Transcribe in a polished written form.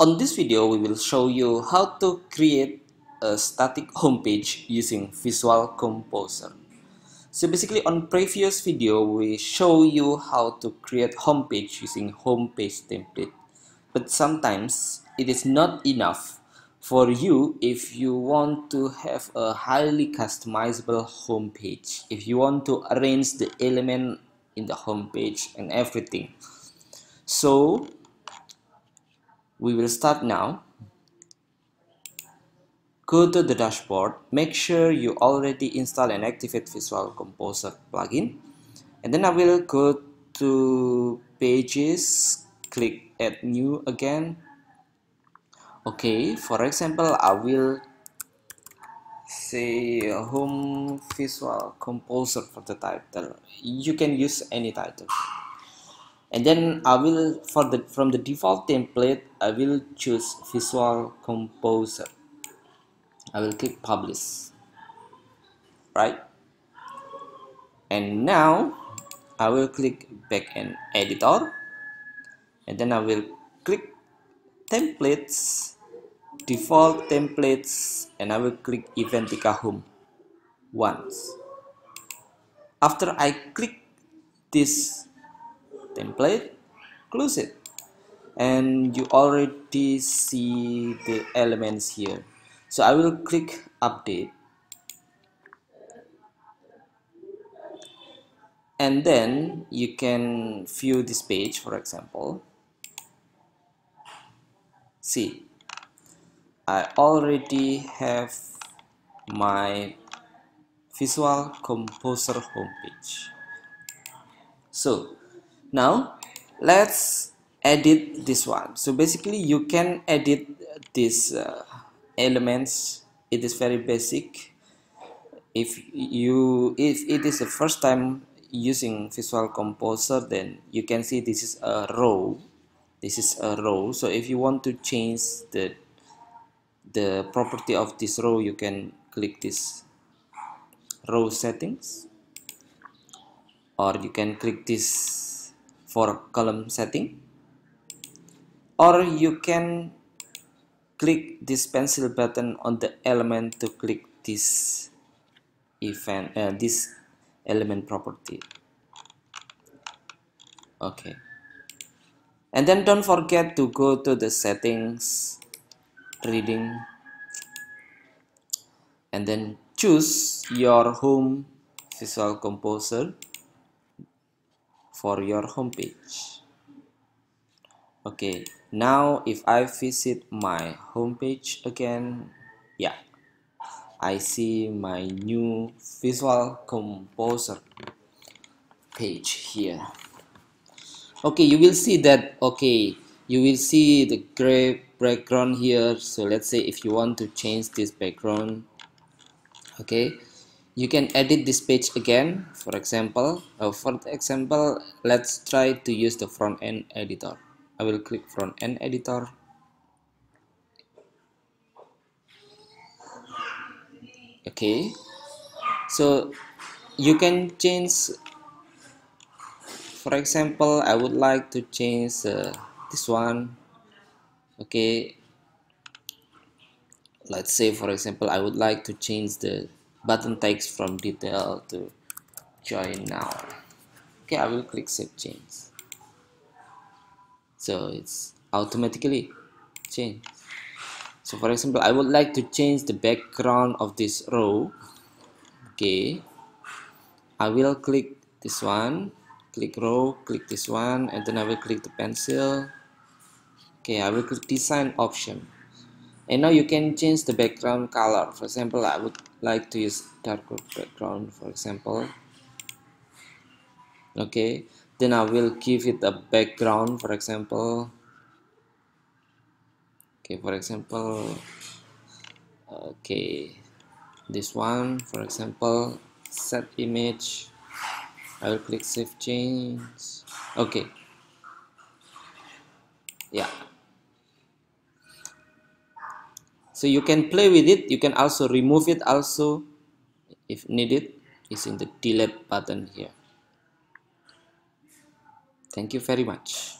On this video, we will show you how to create a static homepage using Visual Composer. So basically, on previous video, we show you how to create homepage using homepage template. But sometimes it is not enough for you if you want to have a highly customizable homepage, if you want to arrange the element in the homepage and everything. So we will start now. Go to the dashboard, make sure you already install and activate Visual Composer plugin, and then I will go to pages, click add new again. Okay, for example, I will say home Visual Composer for the title. You can use any title. And then I will, from the default template, I will choose Visual Composer. I will click publish, right? And now I will click backend editor, and then I will click templates, default templates, and I will click Eventica home once. After I click this template, close it, and you already see the elements here. So I will click update, and then you can view this page. For example, see, I already have my Visual Composer homepage. So now let's edit this one. So basically you can edit these elements. It is very basic. If it is the first time using Visual Composer, then you can see this is a row. This is a row. So if you want to change the property of this row, you can click this row settings, or you can click this for column setting, or you can click this pencil button on the element to click this event, this element property. Okay, and then don't forget to go to the settings, reading, and then choose your home Visual Composer for your homepage. Okay, now if I visit my homepage again, yeah, I see my new Visual Composer page here. Okay, you will see that. Okay, you will see the gray background here. So let's say if you want to change this background, okay, you can edit this page again. For example, let's try to use the front end editor. I will click front end editor. Okay, so you can change. For example, I would like to change this one. Okay, let's say for example I would like to change the button text from detail to join now. Okay, I will click save change. So it's automatically changed. So for example, I would like to change the background of this row. Okay, I will click this one, click row, click this one, and then I will click the pencil. Okay, I will click design option. And now you can change the background color. For example, I would like to use darker background, for example. Okay, then I will give it a background, for example. Okay, for example, okay, this one, for example, set image. I will click save change. Okay, yeah. So you can play with it. You can also remove it also if needed, using the delete button here. Thank you very much.